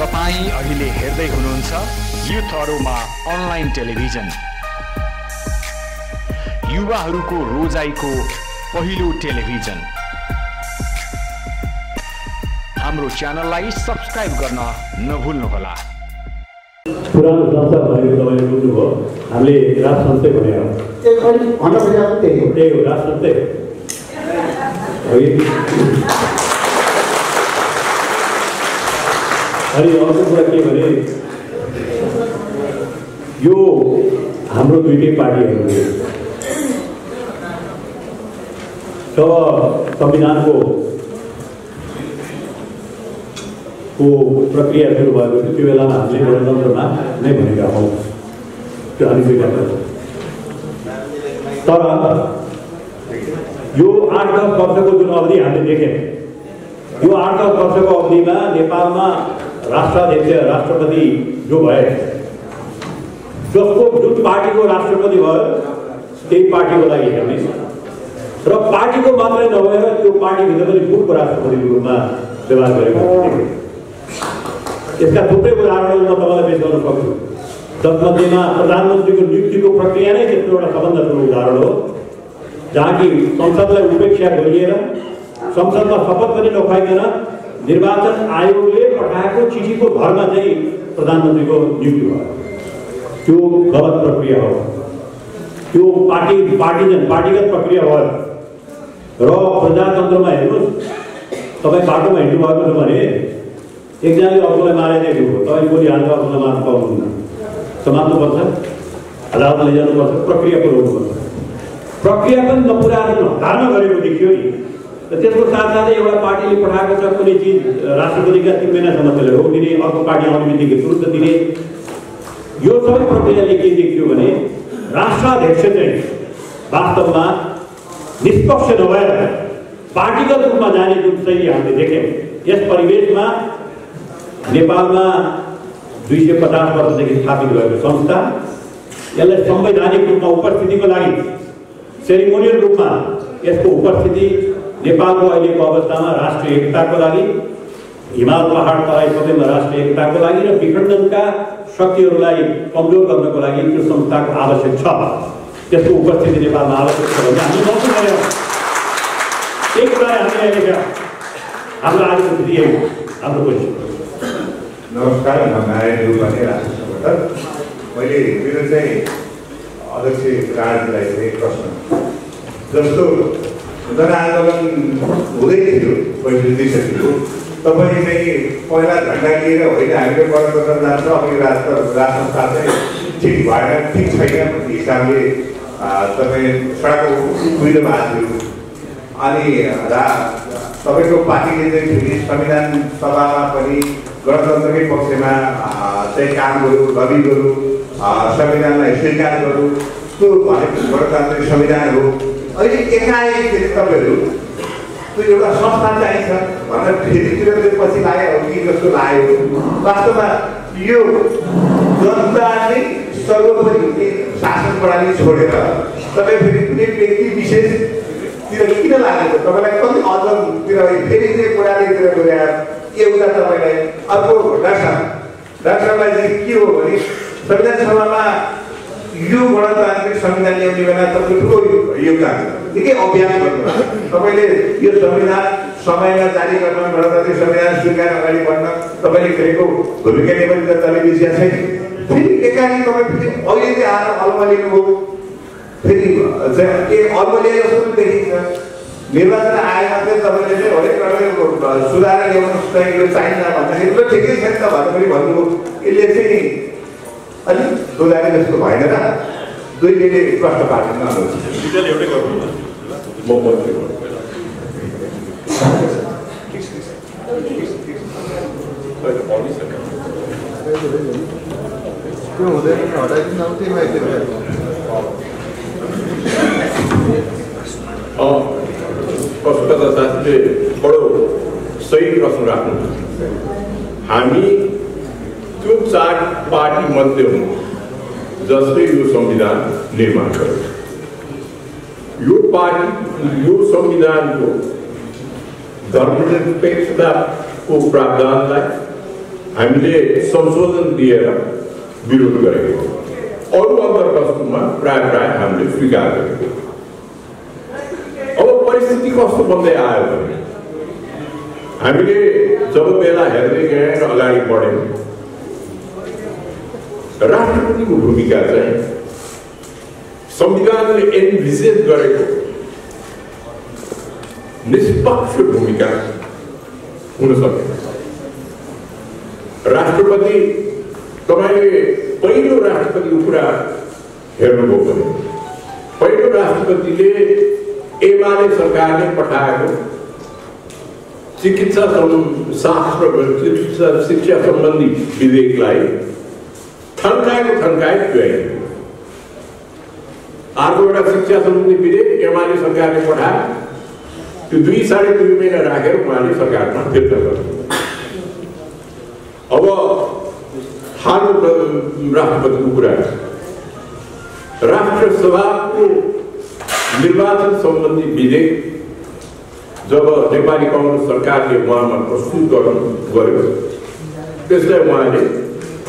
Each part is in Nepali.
तपाईं अहिले हेर्दै हुनुहुन्छ युथ हरुमा अनलाइन टेलिभिजन युवाहरुको रोजाइको पहिलो टेलिभिजन हाम्रो च्यानललाई सब्स्क्राइब गर्न नभुल्नुहोला पुरानो संस्था भनेको तपाईले बुझ्नु भयो हामीले राष्ट्रसन्ते भनेको एक खाली भन्न खोजेको त्यही हो त्यही हो राष्ट्रसन्ते अनि अर्को कुरा के भने यो हाम्रो दुईटै पार्टीहरु तब संविधानको को प्रक्रिया सुरु भएको थियो त्यो बेलामा हामीले गणतन्त्रमा नै भनेका हौ त्यो हामी स्वीकार गर्छौं तर यो 8 वर्षको जुन अवधि हामीले देख्यौं यो 8 वर्षको अवधिमा नेपालमा राष्ट्राध्यक्ष राष्ट्रपति जो भए जसको जुन पार्टीको राष्ट्रपति भयो त्यही पार्टीको लागि हेर्ने र पार्टीको मात्रै नभएर त्यो पार्टीभित्र पनि मुख्य राष्ट्रपतिको रूपमा व्यवहार गरेको यसका थुप्रै उदाहरणहरू म तपाईँलाई पेश गर्न सक्छु जसमध्येमा प्रधानमन्त्रीको नियुक्तिको प्रक्रिया नै त्यस्तो एउटा सबभन्दा ठुलो उदाहरण हो जहाँ कि संसदलाई उपेक्षा गरिएर संसदमा शपथ पनि नखाइकन निर्वाचन आयोगले पठाएको चिठीको भरमा चाहिँ प्रधानमन्त्रीको नियुक्ति भयो त्यो गलत प्रक्रिया हो त्यो पार्टीगत प्रक्रिया हो र प्रजातन्त्रमा हेर्नुहोस् तपाई बाटोमा हिँड्नुभएको छ भने एकजनाले अर्कोलाई मारिदिएको हो तपाईँ बोलिहाल्नु अर्कोलाई मार्नु पाउनुहुन्न समात्नुपर्छ अदालतमा लैजानुपर्छ प्रक्रिया पुर्याउनुपर्छ प्रक्रिया पनि नपुरा हतारमा गरेको देखियो नि त्यसको साथसाथै एउटा पार्टीले पठाएको छ कुनै चिज राष्ट्रपतिका 3 महिनासम्म त्यसले रोकिदिने अर्को पार्टी आउने बित्तिकै तुरुन्त दिने यो सबै प्रक्रियाले के देखियो भने राष्ट्राध्यक्ष चाहिँ वास्तवमा निष्पक्ष नभएर पार्टीगत रूपमा जाने जुन शैली हामीले देख्यौं यस परिवेशमा नेपालमा 250 वर्षदेखि स्थापित भएको संस्था यसलाई संवैधानिक रूपमा उपस्थितिको लागि सेरिमोनियल रूपमा यसको उपस्थिति नेपालको अहिलेको अवस्थामा राष्ट्रिय एकताको लागि हिमाल पहाड तराई सबैमा राष्ट्रिय एकताको लागि र विखण्डनका शक्तिहरूलाई कमजोर गर्नको लागि त्यो संस्थाको आवश्यक छ त्यसको उपस्थिति नेपालमा आवश्यक छ भन्ने हामी महसुस गर्यौं एक कुरा हामीले अहिले हाम्रो आजको दिए हाम्रो कोइसन नमस्कार म नारायण रूपले राष्ट्रसभा मैले मेरो चाहिँ अध्यक्ष राजलाई चाहिँ प्रश्न जस्तो जनआन्दोलन हुँदै थियो पहिले दिसकियो तपाईँ चाहिँ पहिला झन्डा लिएर होइन हामीले गणतन्त्र जान्छ अघि राष्ट्रसंस्था चाहिँ ठिक भएन ठिक छैन भन्ने हिसाबले तपाईँ सडकको कुहिरोमा हाल्यो अनि तपाईँको पार्टीले चाहिँ फेरि संविधान सभामा पनि गणतन्त्रकै पक्षमा चाहिँ काम गर्यो लबी गर्यो संविधानलाई स्वीकार गर्यो त्यो भनेको गणतान्त्रिक संविधान हो अहिले एकाएक फेरि तपाईँहरू त्यो एउटा संस्था चाहिन्छ भनेर फेरितिर पछि लाग्यो कि जस्तो लाग्यो वास्तवमा यो जनताले सर्वोपरि शासन प्रणाली छोडेर तपाईँ फेरि कुनै व्यक्ति विशेषतिर किन लाग्यो तपाईँलाई कति अझतिर फेरि त्यो कुरालेतिर गएर एउटा तपाईँलाई अर्को डाक्टरलाई के हो भने संविधान सभामा यो गणतान्त्रिक संविधान ल्याउने बेला तपाईँको ठुलो योगदान निकै अभ्यास गर्नुभयो तपाईँले यो संविधान समयमा जारी गर्न गणतान्त्रिक संविधान स्वीकार अगाडि बढ्न तपाईँले खेलेको भूमिकाले पनि जनताले विषय छैन फेरि एकाएक तपाईँ फेरि अहिले आएर अल्मलिएको फेरि अल्मलिया जस्तो पनि देखिन्छ निर्वाचन आयोगमा चाहिँ तपाईँले चाहिँ हरेक सुधार ल्याउनुहोस् चाहिँ यो चाहिन्छ भन्दाखेरि ल ठिकै छैन त भन्नु पनि भन्नुभयो यसले चाहिँ अलिक दोधाने जस्तो भएन र दुईले प्रश्न पार्टी प्रश्नकर्ता साथीले बडो सही प्रश्न राख्नु हामी त्यो चार पार्टी मध्ये हुँ जसले यो संविधान निर्माण गर्यो यो पार्टी यो संविधानको धर्मनिरपेक्षताको प्रावधानलाई हामीले संशोधन दिएर विरोध गरेको अरु अन्तर्वस्तुमा प्राय हामीले स्वीकार गरेको। अब परिस्थिति कस्तो बन्दै आयो भने हामीले जब बेला हेर्दै गए र अगाडि बढ्यौं, राष्ट्रपतिको भूमिका चाहिँ संविधानले एन्भिजेज गरेको निष्पक्ष भूमिका हुन सक्छ। राष्ट्रपति तपाईले पहिलो राष्ट्रपतिको कुरा हेर्नुभयो भने पहिलो राष्ट्रपतिले एमाले सरकारले पठाएको चिकित्सा शास्त्र र शिक्षा सम्बन्धी विधेयकलाई थन्काएको थियो। अर्को एउटा शिक्षा सम्बन्धी विधेयक एमाले सरकारले पठाए, त्यो 2-2.5 महिना राखेर उहाँले सरकारमा फिर्ता गर्नुभयो। अब हाल राष्ट्रपतिको कुरा राष्ट्रसभाको निर्वाचन सम्बन्धी विधेयक जब नेपाली कांग्रेस सरकारले उहाँमा प्रस्तुत गर्यो त्यसलाई उहाँले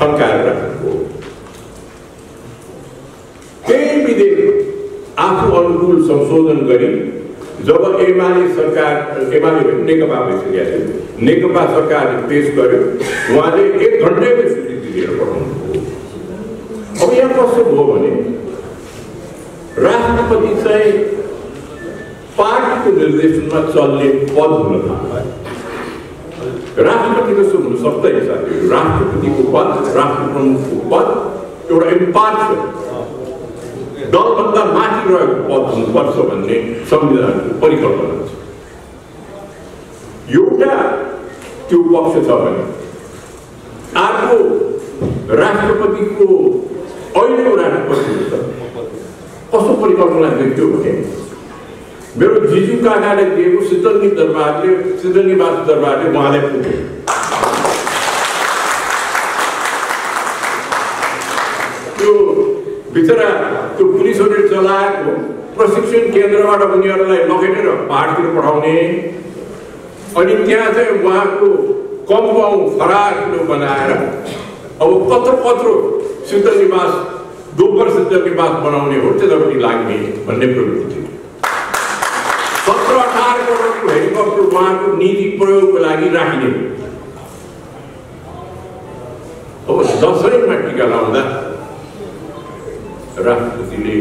थन्काएर राख्नुभयो। केही विधेयक आफू अनुकूल संशोधन गरी जब एमाले नेकपा भइसकेको थियो, नेकपा सरकारले पेश गर्यो, उहाँले 1 घण्टामै स्वीकृति दिएर पठाउनुभयो। अब यहाँ कस्तो भयो भने राष्ट्रपति चाहिँ पार्टीको निर्देशनमा चल्ने पद हुन थाल्यो। राष्ट्रपति जस्तो हुन सक्दैन साथीहरू, राष्ट्रपतिको पद, राष्ट्र प्रमुखको पद एउटा इम्पार्शियल दलभन्दा माथि रहेको पद हुनुपर्छ भन्ने संविधानको परिकल्पना छ। एउटा त्यो पक्ष छ भने अर्को राष्ट्रपतिको अहिलेको राष्ट्रपति कस्तो परिकल्पना देख्यो भने मेरो जिजू काकाले दिएको सिद्धनिवास दरबारले उहाँलाई पुग्यो। त्यो बिचरा त्यो पुलिसहरूले चलाएको प्रशिक्षण केन्द्रबाट उनीहरूलाई लगेर पहाडतिर पठाउने अनि त्यहाँ चाहिँ उहाँको कम्पाउन्ड फरार बनाएर अब कत्रो सिद्धनिवास डोबर सिद्धनिवास बनाउने हो त्यतापट्टि लाग्ने भन्ने प्रवृत्ति। 17-18 करोडको हेलिकप्टर उहाँको नीति प्रयोगको लागि राखिने। अब दसैँमा टिका लाउँदा राष्ट्रपतिले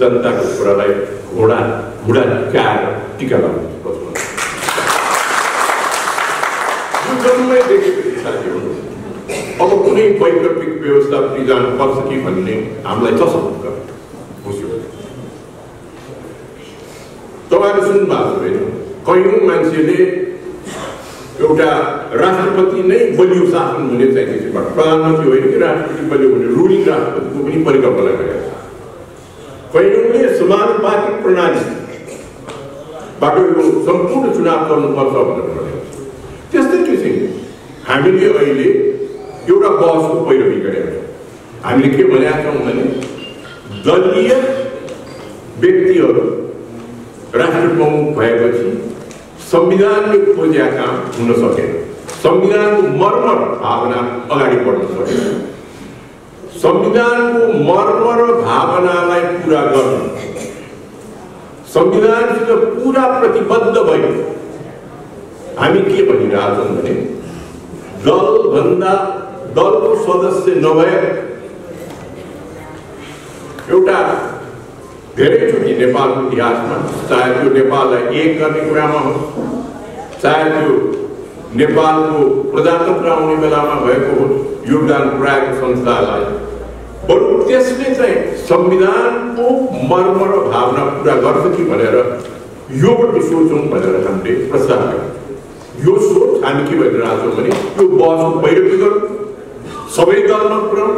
जनताको कुरालाई घुँडा झुकाएर टिका लगाउनु अब कुनै वैकल्पिक व्यवस्था पनि जानुपर्छ कि भन्ने हामीलाई चसक्क बुझ्यो। तपाईँहरू सुन्नुभएको होइन, कयौं मान्छेले एउटा राष्ट्रपति नै बलियो शासन हुने चाहिन्छ, प्रधानमन्त्री होइन कि राष्ट्रपति बलियो हुने रुलिङ राष्ट्रपतिको पनि परिकल्पना गरेका छन्। कयौँले समानुपातिक प्रणालीबाट यो सम्पूर्ण चुनाव गर्नुपर्छ भनेर भनेको छ। त्यस्तै किसिमले हामीले अहिले एउटा बहसको पैरवी गरेका छौँ। हामीले के भनेका छौँ भने दलीय व्यक्तिहरू राष्ट्र प्रमुख भएपछि संविधानले खोजेका काम हुन सकेन, संविधानको मर्म भावना अगाडि बढ्न सकेन। संविधानको मर्म र भावनालाई पूरा गर्न संविधानसित पूरा प्रतिबद्ध भयो। हामी के भनिरहेछौँ भने दलभन्दा दलको सदस्य नभए एउटा धेरैचोटि नेपालको इतिहासमा चाहे त्यो नेपाललाई एक गर्ने कुरामा हो, चाहे त्यो नेपालको प्रजातन्त्र आउने बेलामा भएको योगदान पुर्याएको संस्थालाई बरु त्यसले चाहिँ संविधानको मर्म र भावना पुरा गर्छ कि भनेर योपट्टि सोचौँ भनेर हामीले प्रस्ताव गर्यौँ। यो सोच हामी के भनिरहेछौँ भने यो बहसको पैरवी गरौँ, सबै दलमा पुऱ्याउँ,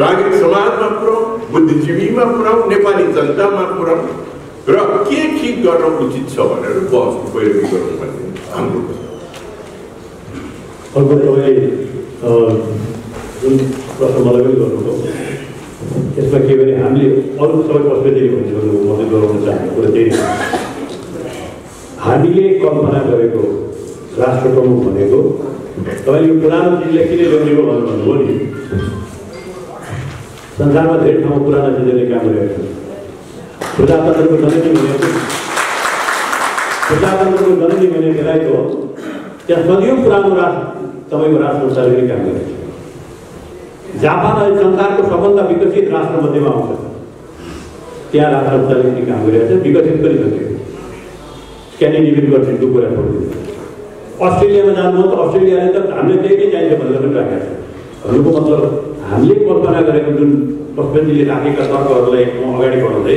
राजनीतिक समाजमा पुऱ्याउँ, बुद्धिजीवीमा पुऱ्याउँ, नेपाली जनतामा पुऱ्याउँ र के ठिक गर्न उचित छ भनेर बहसको पैरवी गरौँ भन्ने हाम्रो अर्को। तपाईँ जुन प्रश्न मलाई पनि गर्नुभयो त्यसमा के भने हामीले अरू सबै प्रश्न दिने मान्छेहरू मद्दत गराउन चाहने कुरा त्यही हामीले कल्पना गरेको राष्ट्र प्रमुख भनेको तपाईले पुरानो जिल्लाले किन गर्नेको भन्नु हो नि संसारमा धेरै ठाउँ पुरानो जिल्लाले काम गरेको छ प्रजातन्त्रको जननी भनेको प्रजातन्त्रको जननी भने बेलायत हो त्यस सदियौं पुरानो राष्ट्र तपाईको राष्ट्र संसारले काम गरेको छ जापान र संसारको सबभन्दा विकसित राष्ट्र मध्येमा आउँछ त्यहाँ राष्ट्र संसारले काम गरेको छ विकसित पनि भएको स्क्यान्डिनेभियन कन्ट्रीको कुरा गर्दै Australia में जान तो Australia ने तब हमने देखने जाने के बंदर में रखा था। लोगों मतलब हमले कल्पना करेंगे तो पक्षपति ले आके कस्बा कर ले वो अगड़ी कर ले।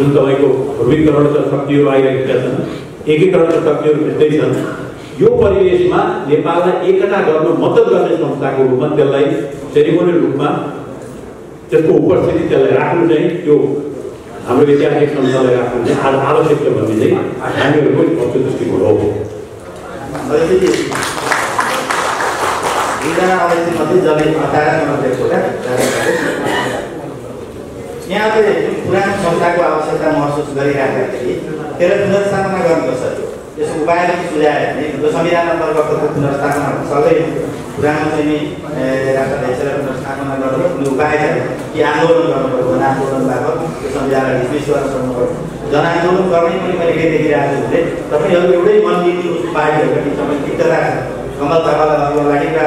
जुन तपाईको ध्रुवीकरणका शक्तिहरू आइरहेका छन् एकीकरणका शक्तिहरू त्यस्तै छन् यो परिवेशमा नेपाललाई एकता गर्न मद्दत गर्ने संस्थाको रूपमा त्यसलाई सेरिमोनियल रूपमा त्यसको उपस्थिति त्यसलाई राख्नु चाहिँ त्यो हाम्रो ऐतिहासिक संस्थाले राख्नु चाहिँ आवश्यक छ भन्ने चाहिँ हामीहरूको पक्ष दृष्टिकोण हो अरे जी इधर आओ इसी मतलब जब एक अतारा तो मतलब बोला यहाँ पे पुराने संस्था को आवश्यकता महसूस करी रहता है कि तेरा पुनर्स्थापना करने सके जैसे उपाय लेके सुझाया है नहीं तो संविधान नंबर वक्त को पुनर्स्थापना साले पुराने से नहीं रहता है इसलिए पुनर्स्थापना करने में उपाय है कि आंदोलन करने को आंदोलन लागत संविधान विश्वास जनांदोलन करने में पहले देखी रहते होंगे, तब फिर जब उड़े मंदिर की उस पार्टी होगी, तब फिर कितना कमल ताबला वाला लड़की का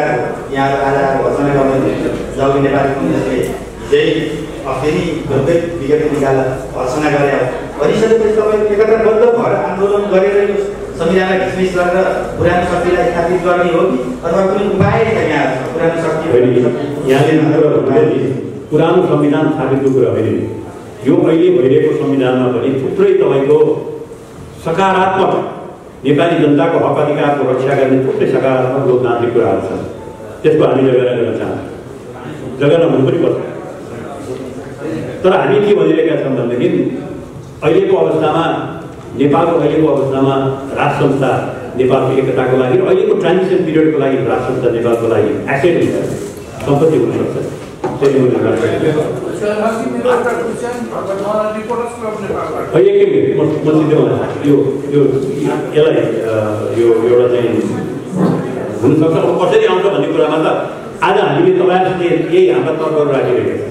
यहाँ आजा वसने का मंदिर, जब नेपाल की जैसे जेल अपनी गंभीर विगत निकाला वसने का लिया, और इस तरह से तब एक तरह बंद हो रहा आंदोलन करेंगे उस संविधान की स्मित लगा पुराने शक्ति लाई स्थापित करनी होगी, और वह कुछ उपाय है यहाँ पुराने शक्ति यहाँ ले ना पुराने संविधान स्थापित करा है यो अहिले भइरहेको संविधानमा पनि थुप्रै तपाईको सकारात्मक नेपाली जनताको हक अधिकारको रक्षा गर्ने थुप्रै सकारात्मक लोकतान्त्रिक कुराहरू छन् त्यसको हामी जगेरा गर्न चाहन्छौँ जगेरा भन्नु पनि पर्छ तर हामी के भनिरहेका छौँ भन्दाखेरि अहिलेको अवस्थामा नेपालको अहिलेको अवस्थामा राष्ट्र संस्था नेपालको एकताको लागि अहिलेको ट्रान्जिसन पिरियडको लागि राष्ट्र संस्था नेपालको लागि एसेट हुन्छ सम्पत्ति हुनुपर्छ Sir, how can we do that? Question, but now the reporters club ne paga. Hey, ek minute, must do that. Yo, that is. When sir, what is the answer? When you come, sir, आज हमें तबायर से ये यहाँ पर तबायर राजी रहेंगे।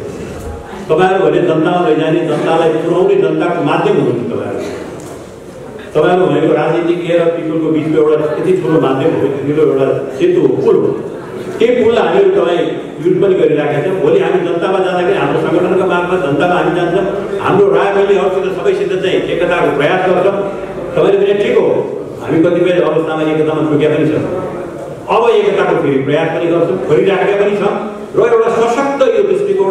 तबायर वाले जनता वाले जाने जनता लाइफ पुरानी जनता को माध्यम होंगे तबायर। तबायर वाले को राजनीति के और पीपल को बीच में वाला किसी छोटे माध्यम होंगे किसी लोग वाला सिद्धू पुल के पुल आने वाले युद्ध पर कर रहा है बोले हमें जनता में जाना कि हम संगठन का मार्ग में जनता में आने जाना हम लोग राय मिले और फिर सभी सिद्ध चाहिए एकता को प्रयास करते हैं तबादले में ठीक हो हमें कथित और उस नाम एकता में क्या बनी सब अब एकता को फिर प्रयास करने का उसको फिर जाके क्या बनी सब रोए वाला सशक्त युद्ध दृष्टिकोण